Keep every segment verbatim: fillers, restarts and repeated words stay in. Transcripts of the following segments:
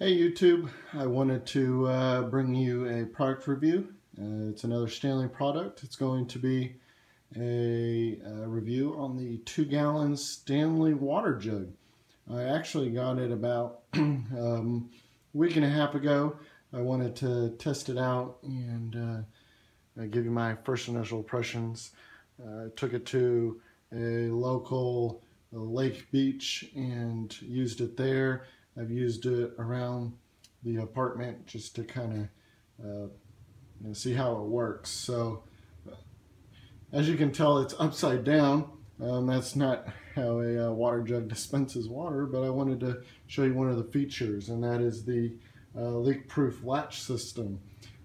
Hey YouTube, I wanted to uh, bring you a product review. Uh, it's another Stanley product. It's going to be a, a review on the two gallon Stanley water jug. I actually got it about um, a week and a half ago. I wanted to test it out and uh, give you my first initial impressions. Uh, I took it to a local uh, lake beach and used it there. I've used it around the apartment just to kind of uh, you know, see how it works. So as you can tell, it's upside down. Um, that's not how a uh, water jug dispenses water, but I wanted to show you one of the features, and that is the uh, leak-proof latch system.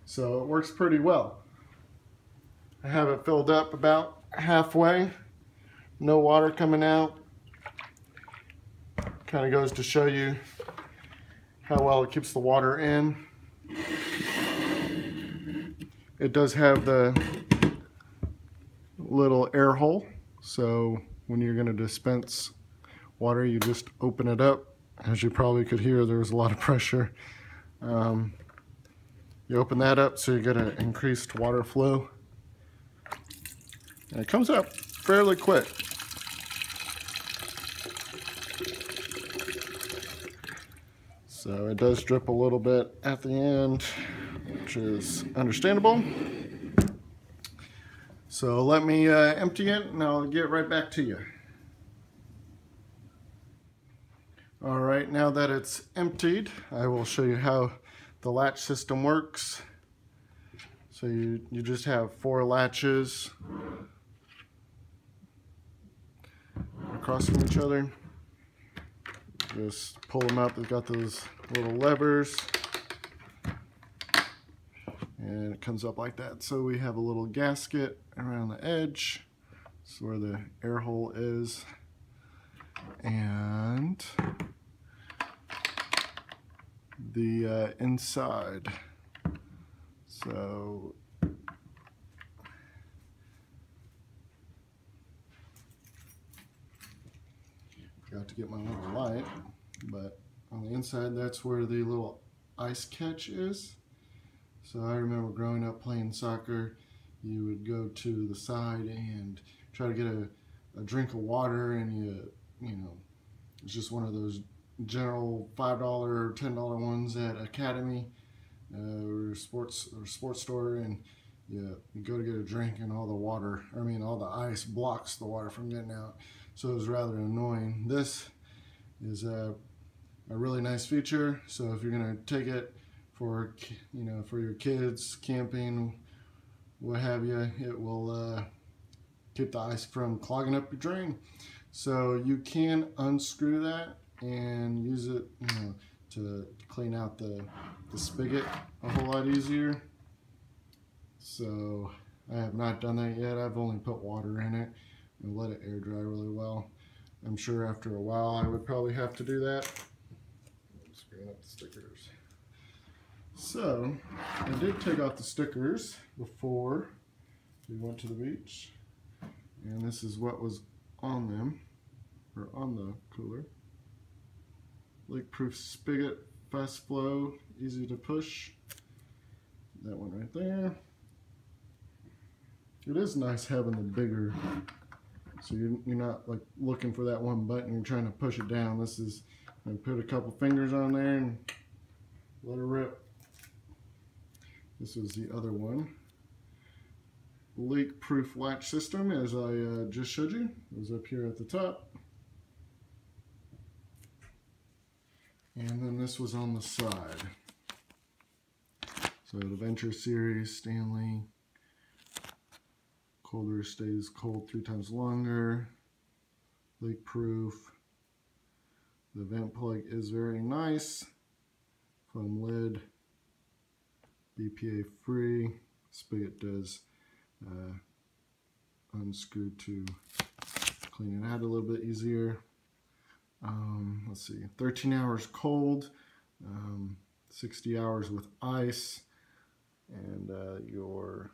So it works pretty well. I have it filled up about halfway. No water coming out. Kind of goes to show you how well it keeps the water in. It does have the little air hole, so when you're going to dispense water, you just open it up. As you probably could hear, there was a lot of pressure. Um, you open that up, so you get an increased water flow, and it comes up fairly quick. So it does drip a little bit at the end, which is understandable. So let me uh, empty it and I'll get right back to you. All right, now that it's emptied, I will show you how the latch system works. So you, you just have four latches across from each other. Just pull them up. They've got those little levers, and it comes up like that. So we have a little gasket around the edge. This is where the air hole is, and the uh, inside. So got to get my little light, but on the inside, that's where the little ice catch is. So I remember growing up playing soccer, you would go to the side and try to get a, a drink of water, and you, you know, it's just one of those general five dollar or ten dollar ones at Academy uh, or sports or sports store, and you, you go to get a drink, and all the water, I mean, all the ice blocks the water from getting out. So it was rather annoying. This is a, a really nice feature. So if you're gonna take it for, you know, for your kids, camping, what have you, it will uh, keep the ice from clogging up your drain. So you can unscrew that and use it, you know, to clean out the, the spigot a whole lot easier. So I have not done that yet. I've only put water in it and let it air dry really well. I'm sure after a while I would probably have to do that. I'm screwing up the stickers. So I did take off the stickers before we went to the beach, and this is what was on them, or on the cooler. Leak-proof spigot, fast flow, easy to push. That one right there. It is nice having the bigger. So you're, you're not like looking for that one button, you're trying to push it down. This is, you know, put a couple fingers on there and let it rip. This was the other one. Leak-proof latch system, as I uh, just showed you. It was up here at the top. And then this was on the side. So the Venture Series, Stanley. Colder stays cold three times longer, leak proof. The vent plug is very nice, foam lid, B P A free. Spigot does uh, unscrew to clean it out a little bit easier. Um, let's see, thirteen hours cold, um, sixty hours with ice, and uh, your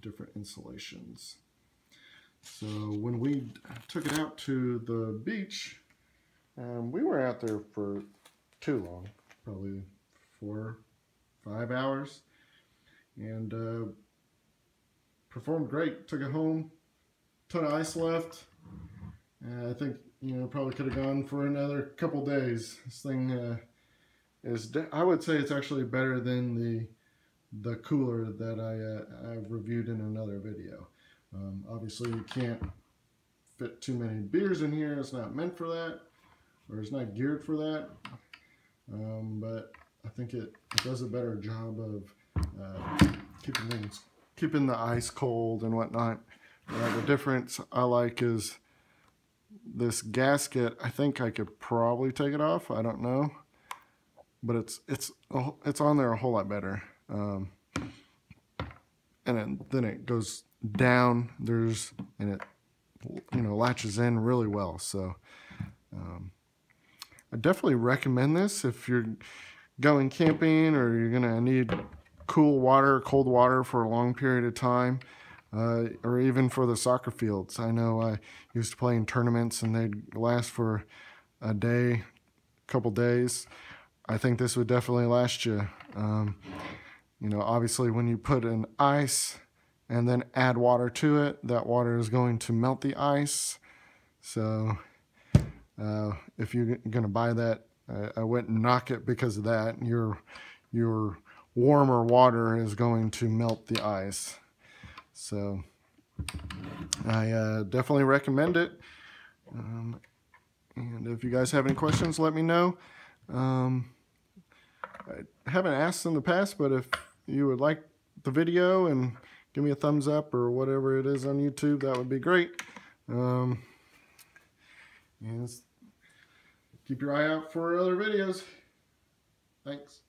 different installations. So when we took it out to the beach, um, we were out there for too long. probably four, five hours, and uh, performed great. Took it home, ton of ice left. Uh, I think, you know, probably could have gone for another couple days. This thing uh, is, I would say it's actually better than the the cooler that I, uh, I reviewed in another video. Um, obviously you can't fit too many beers in here. It's not meant for that, or it's not geared for that. Um, but I think it, it does a better job of uh, keeping things, keeping the ice cold and whatnot. Uh, the difference I like is this gasket. I think I could probably take it off, I don't know, but it's it's it's on there a whole lot better. Um, and it, then it goes down. There's and it you know latches in really well. So um, I definitely recommend this if you're going camping or you're gonna need cool water, cold water for a long period of time. Uh, or even for the soccer fields. I know I used to play in tournaments and they'd last for a day, couple days. I think this would definitely last you. Um, you know, obviously when you put in ice and then add water to it, that water is going to melt the ice. So uh, if you're gonna buy that, I, I wouldn't knock it because of that. Your, your warmer water is going to melt the ice. So I uh, definitely recommend it. Um, and if you guys have any questions, let me know. Um, I haven't asked in the past, but if you would like the video and give me a thumbs up or whatever it is on YouTube, that would be great. Um, and keep your eye out for other videos. Thanks.